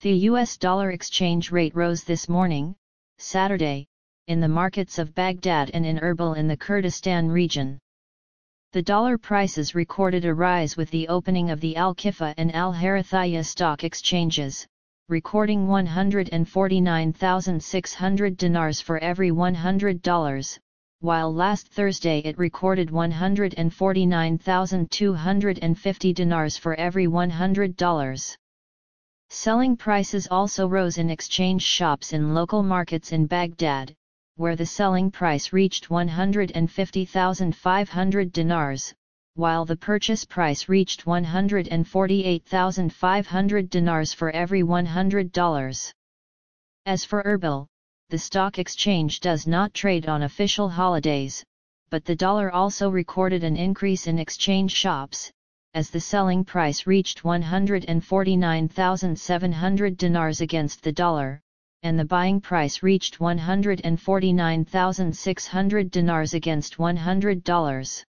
The US dollar exchange rate rose this morning, Saturday, in the markets of Baghdad and in Erbil in the Kurdistan region. The dollar prices recorded a rise with the opening of the Al-Kifa and Al-Harithiya stock exchanges, recording 149,600 dinars for every $100, while last Thursday it recorded 149,250 dinars for every $100. Selling prices also rose in exchange shops in local markets in Baghdad, where the selling price reached 150,500 dinars, while the purchase price reached 148,500 dinars for every $100. As for Erbil, the stock exchange does not trade on official holidays, but the dollar also recorded an increase in exchange shops, as the selling price reached 149,700 dinars against the dollar, and the buying price reached 149,600 dinars against $100.